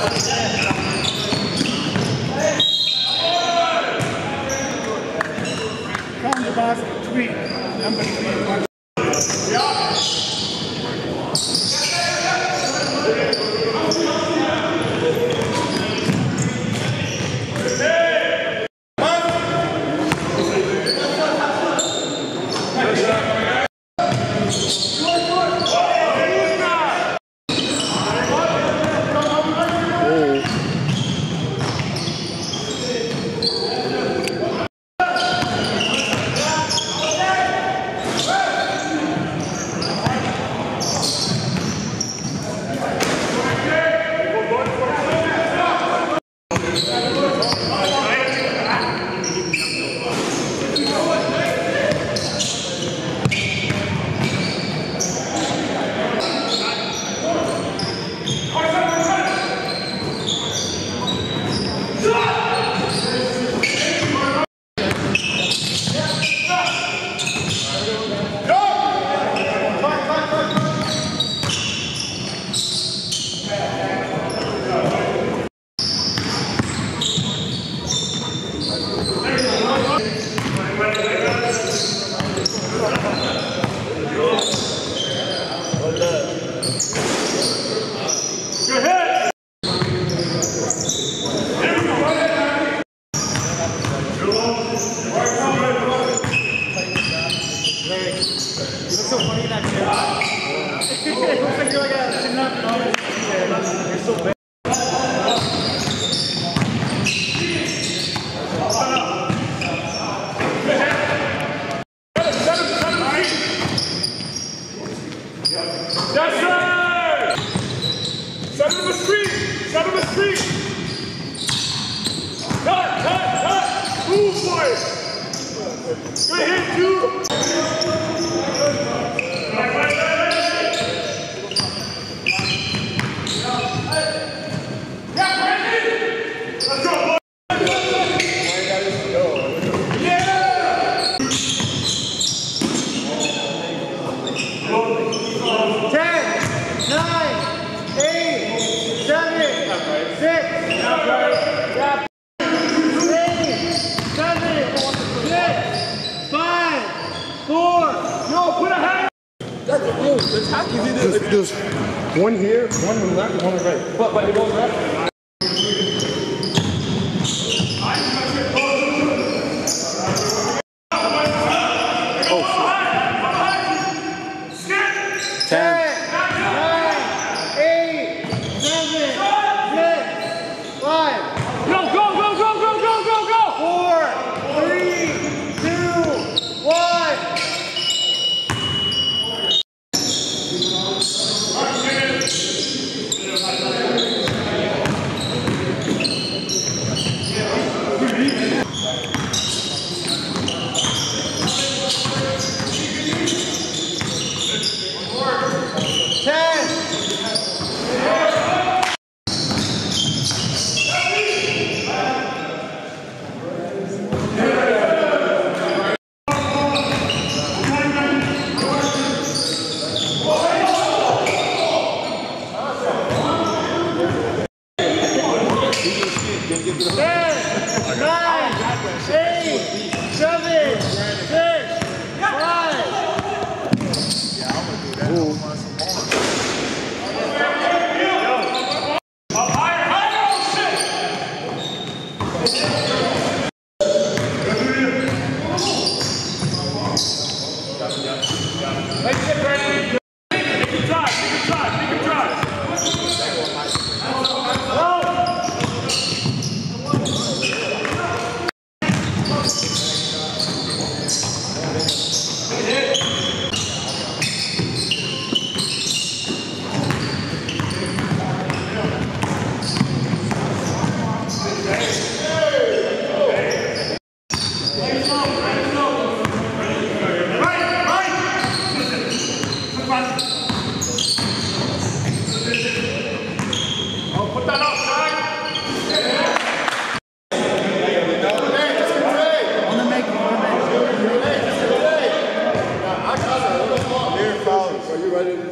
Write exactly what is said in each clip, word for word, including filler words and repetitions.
From the basket, three, number three, one. There's one here, one on the left, one on the right. But but it goes left.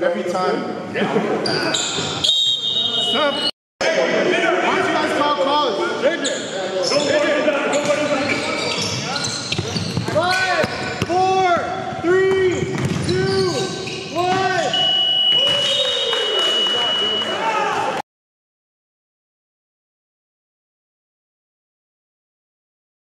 Every time. Yeah. Stop. Hey,